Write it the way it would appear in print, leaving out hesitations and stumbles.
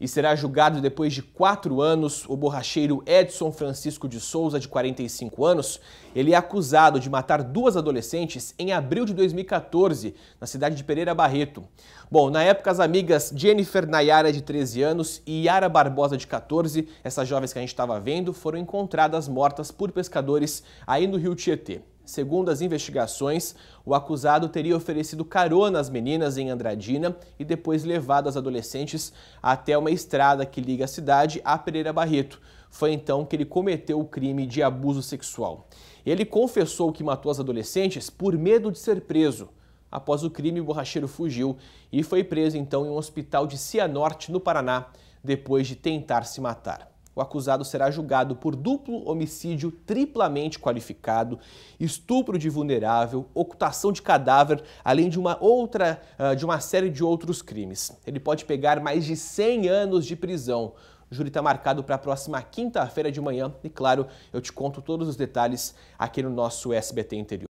e será julgado depois de 4 anos. O borracheiro Edson Francisco de Souza, de 45 anos, ele é acusado de matar 2 adolescentes em abril de 2014, na cidade de Pereira Barreto. Bom, na época as amigas Jennifer Nayara, de 13 anos, e Yara Barbosa, de 14, essas jovens que a gente estava vendo, foram encontradas mortas por pescadores aí no Rio Tietê. Segundo as investigações, o acusado teria oferecido carona às meninas em Andradina e depois levado as adolescentes até uma estrada que liga a cidade a Pereira Barreto. Foi então que ele cometeu o crime de abuso sexual. Ele confessou que matou as adolescentes por medo de ser preso. Após o crime, o borracheiro fugiu e foi preso então em um hospital de Cianorte, no Paraná, depois de tentar se matar. O acusado será julgado por duplo homicídio triplamente qualificado, estupro de vulnerável, ocultação de cadáver, além de uma série de outros crimes. Ele pode pegar mais de 100 anos de prisão. O júri está marcado para a próxima quinta-feira de manhã e, claro, eu te conto todos os detalhes aqui no nosso SBT Interior.